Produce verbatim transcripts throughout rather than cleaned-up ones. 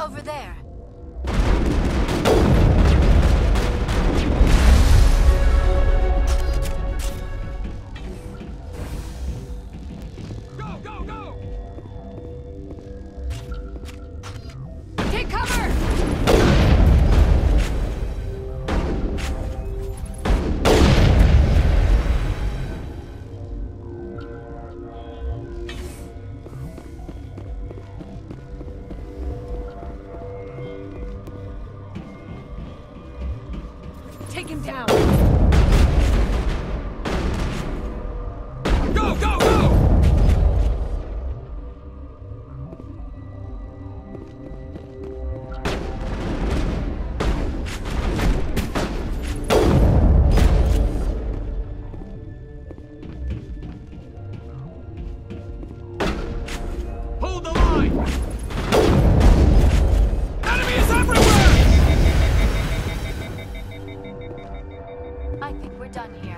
over there. Go, go, go! Take cover! Take him down. Go, go, go! Hold the line! Enemies everywhere! I think we're done here.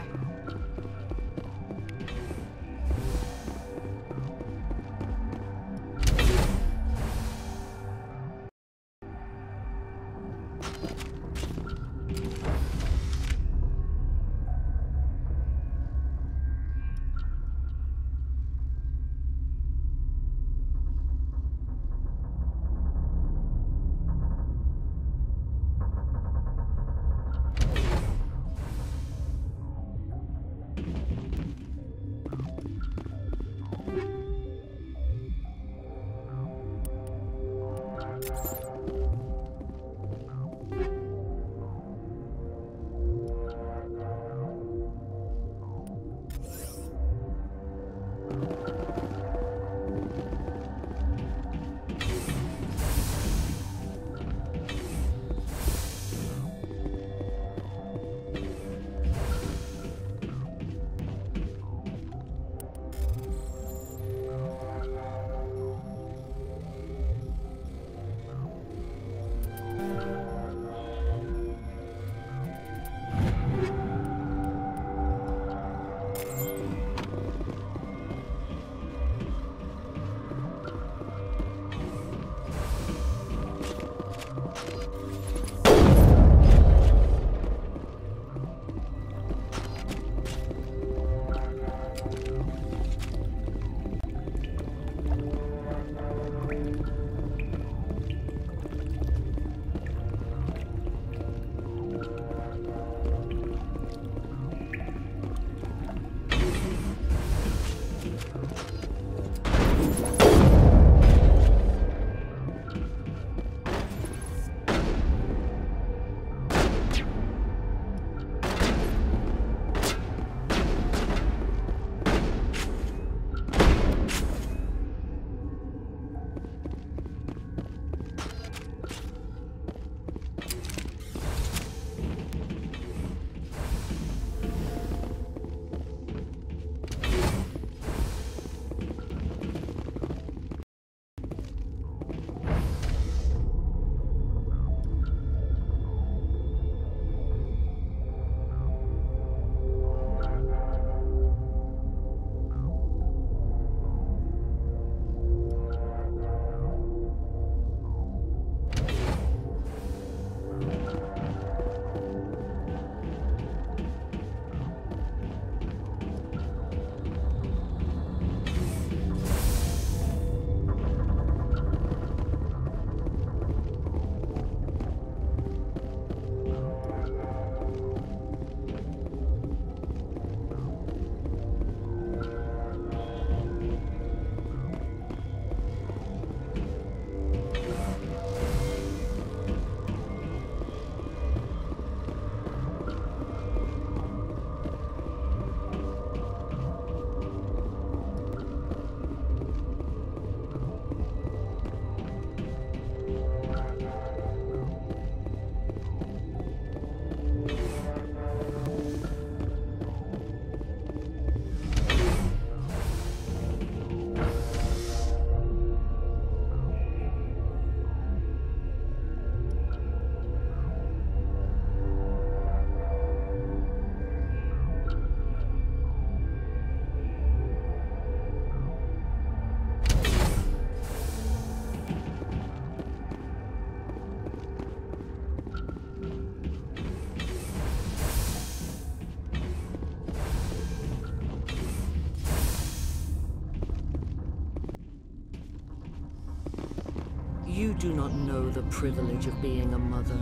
You do not know the privilege of being a mother.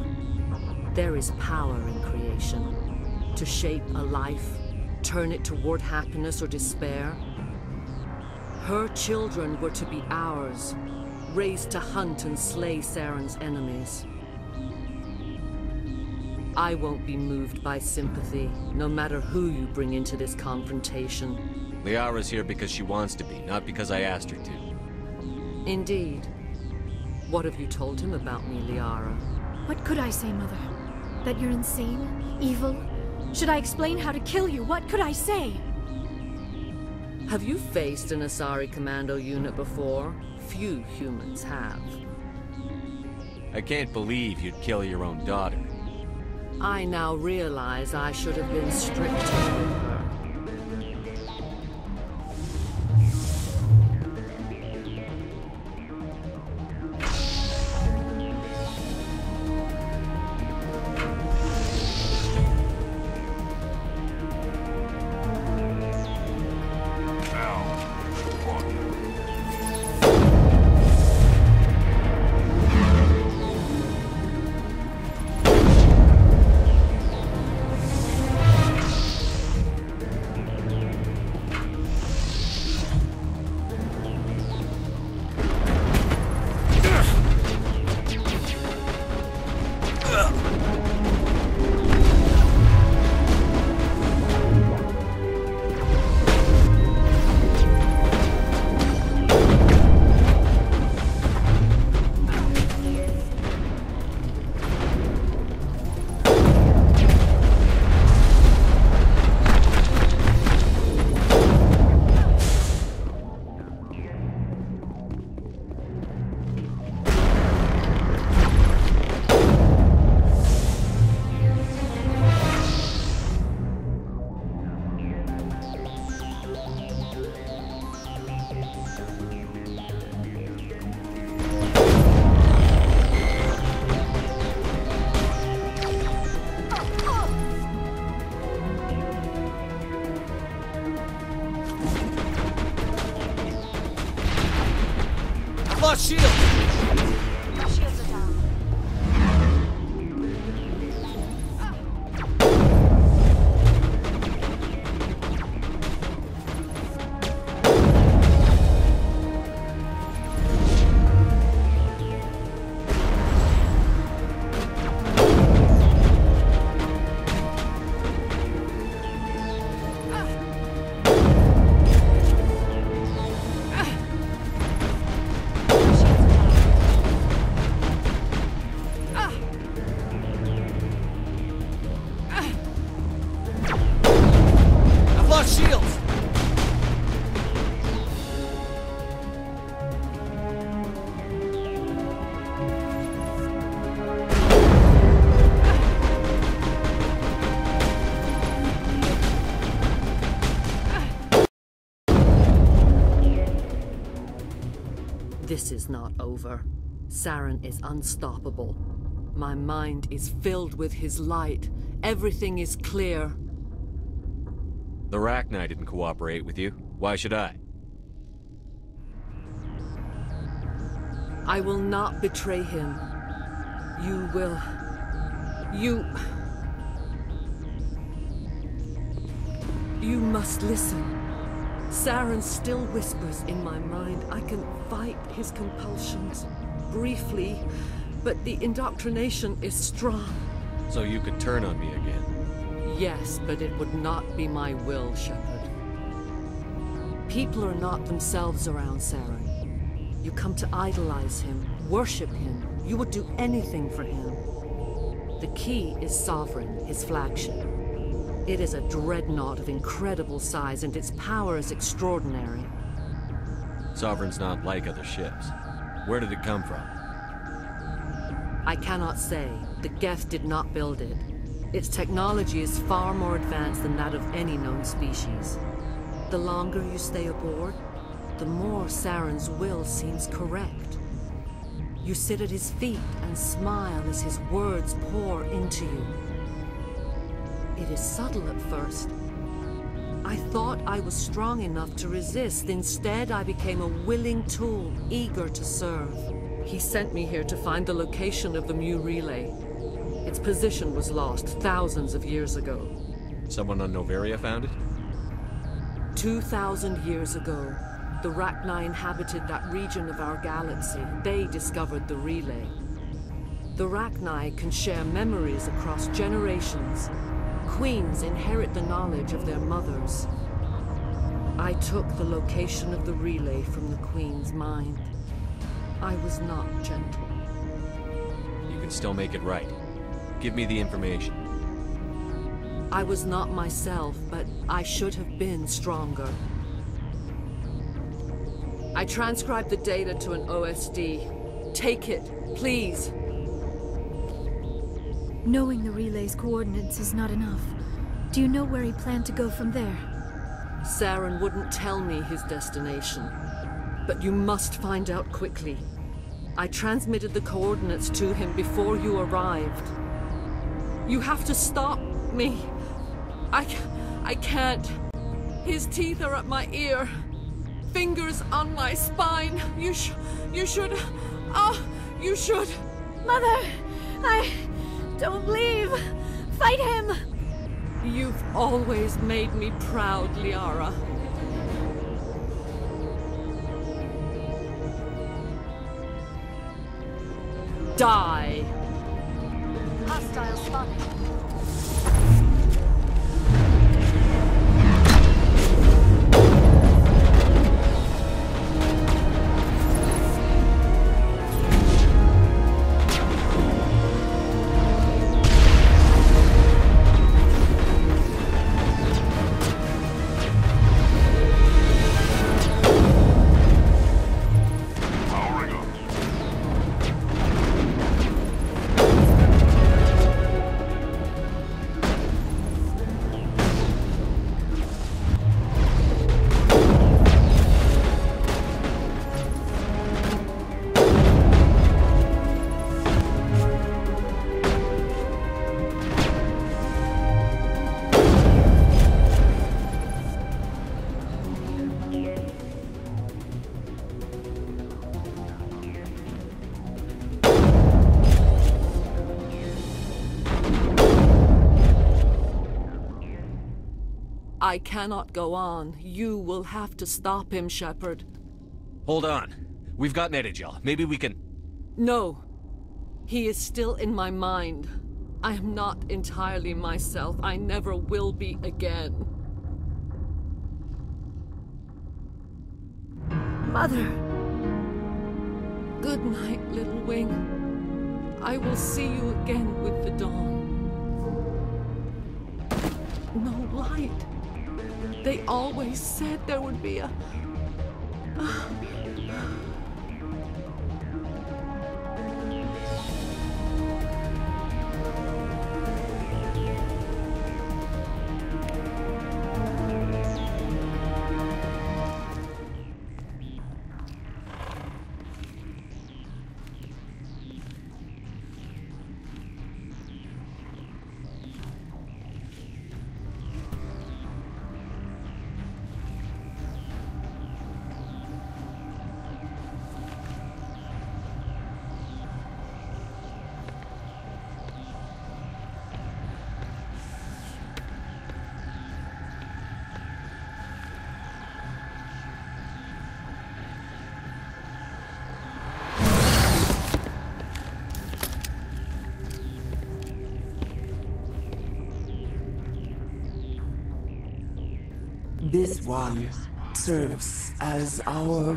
There is power in creation. To shape a life, turn it toward happiness or despair. Her children were to be ours, raised to hunt and slay Saren's enemies. I won't be moved by sympathy, no matter who you bring into this confrontation. Liara's here because she wants to be, not because I asked her to. Indeed. What have you told him about me, Liara? What could I say, Mother? That you're insane? Evil? Should I explain how to kill you? What could I say? Have you faced an Asari commando unit before? Few humans have. I can't believe you'd kill your own daughter. I now realize I should have been stricter with her. This is not over. Saren is unstoppable. My mind is filled with his light. Everything is clear. The Rachni didn't cooperate with you. Why should I? I will not betray him. You will... You... You must listen. Saren still whispers in my mind. I can fight his compulsions, briefly, but the indoctrination is strong. So you could turn on me again? Yes, but it would not be my will, Shepard. People are not themselves around Saren. You come to idolize him, worship him. You would do anything for him. The key is Sovereign, his flagship. It is a dreadnought of incredible size, and its power is extraordinary. Sovereign's not like other ships. Where did it come from? I cannot say. The Geth did not build it. Its technology is far more advanced than that of any known species. The longer you stay aboard, the more Saren's will seems correct. You sit at his feet and smile as his words pour into you. It is subtle at first. I thought I was strong enough to resist. Instead, I became a willing tool, eager to serve. He sent me here to find the location of the Mu Relay. Its position was lost thousands of years ago. Someone on Noveria found it? Two thousand years ago, the Rachni inhabited that region of our galaxy. They discovered the relay. The Rachni can share memories across generations. Queens inherit the knowledge of their mothers. I took the location of the relay from the Queen's mind. I was not gentle. You can still make it right. Give me the information. I was not myself, but I should have been stronger. I transcribed the data to an O S D. Take it, please. Knowing the relay's coordinates is not enough. Do you know where he planned to go from there? Saren wouldn't tell me his destination, but you must find out quickly. I transmitted the coordinates to him before you arrived. You have to stop me. I, I can't. His teeth are at my ear. Fingers on my spine. You sh- you should... Oh, you should... Mother, I... Don't leave. Fight him. You've always made me proud, Liara. Die. Hostile spotted. I cannot go on. You will have to stop him, Shepard. Hold on. We've got Medigel. Maybe we can... No. He is still in my mind. I am not entirely myself. I never will be again. Mother. Good night, little wing. I will see you again with the dawn. No light. They always said there would be a... This one serves as our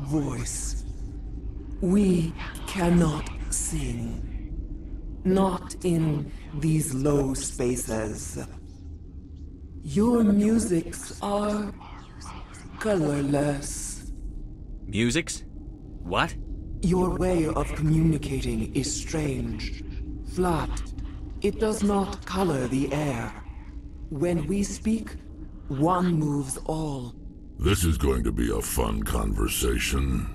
voice. We cannot sing. Not in these low spaces. Your musics are colorless. Musics? What? Your way of communicating is strange, flat. It does not color the air. When we speak, one moves all. This is going to be a fun conversation.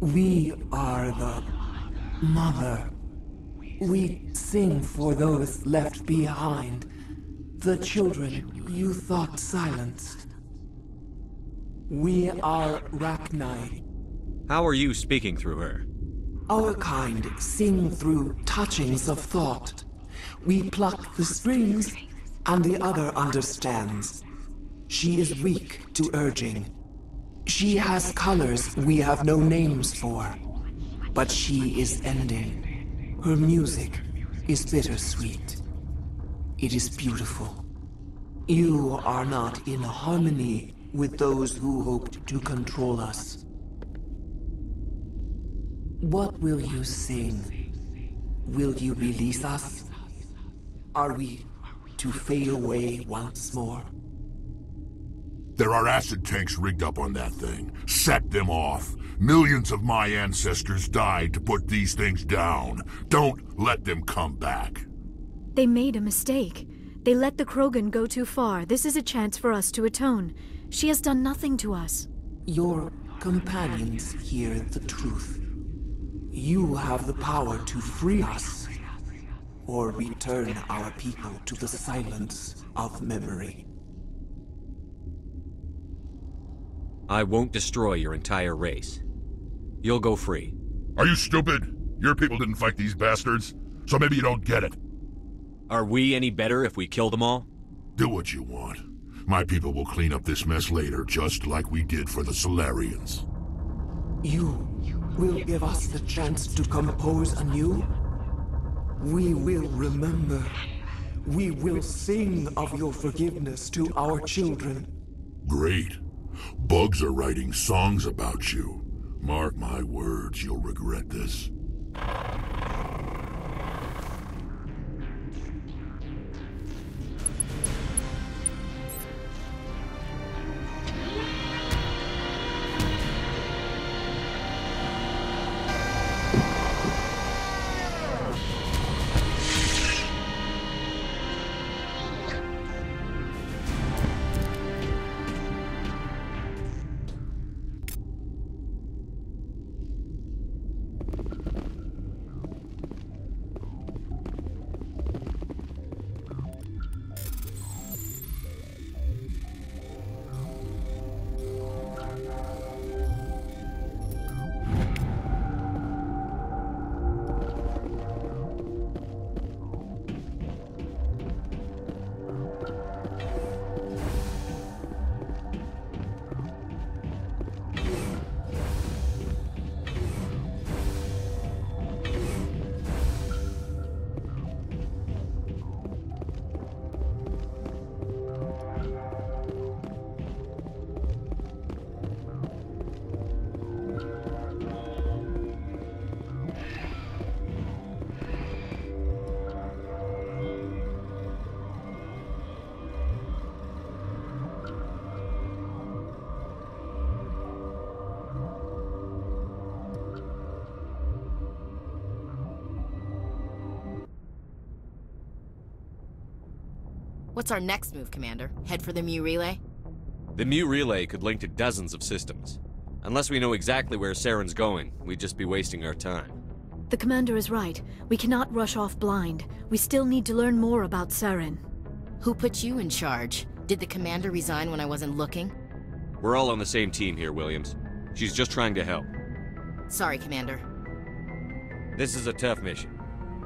We are the mother. We sing for those left behind. The children you thought silenced. We are Rachni, How are you speaking through her? Our kind sing through touchings of thought. We pluck the strings, and the other understands. She is weak to urging. She has colors we have no names for. But she is ending. Her music is bittersweet. It is beautiful. You are not in harmony with those who hoped to control us. What will you sing? Will you release us? Are we to fade away once more? There are acid tanks rigged up on that thing. Set them off. Millions of my ancestors died to put these things down. Don't let them come back. They made a mistake. They let the Krogan go too far. This is a chance for us to atone. She has done nothing to us. Your companions hear the truth. You have the power to free us, or return our people to the silence of memory. I won't destroy your entire race. You'll go free. Are you stupid? Your people didn't fight these bastards, so maybe you don't get it. Are we any better if we kill them all? Do what you want. My people will clean up this mess later, just like we did for the Solarians. You will give us the chance to compose anew? We will remember. We will sing of your forgiveness to our children. Great. Bugs are writing songs about you. Mark my words, you'll regret this. What's our next move, Commander? Head for the Mu Relay? The Mu Relay could link to dozens of systems. Unless we know exactly where Saren's going, we'd just be wasting our time. The Commander is right. We cannot rush off blind. We still need to learn more about Saren. Who put you in charge? Did the Commander resign when I wasn't looking? We're all on the same team here, Williams. She's just trying to help. Sorry, Commander. This is a tough mission.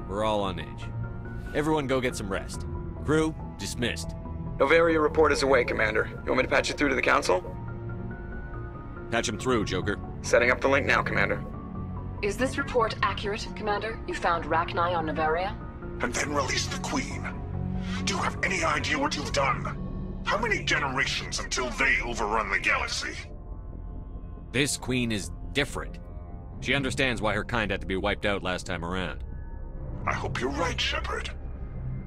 We're all on edge. Everyone go get some rest. Crew, dismissed. Noveria report is away, Commander. You want me to patch you through to the Council? Patch him through, Joker. Setting up the link now, Commander. Is this report accurate, Commander? You found Rachni on Noveria? And then released the Queen. Do you have any idea what you've done? How many generations until they overrun the galaxy? This Queen is different. She understands why her kind had to be wiped out last time around. I hope you're right, Shepard.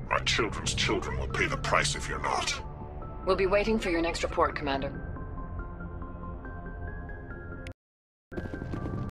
Our children's children will pay the price if you're not. We'll be waiting for your next report, Commander.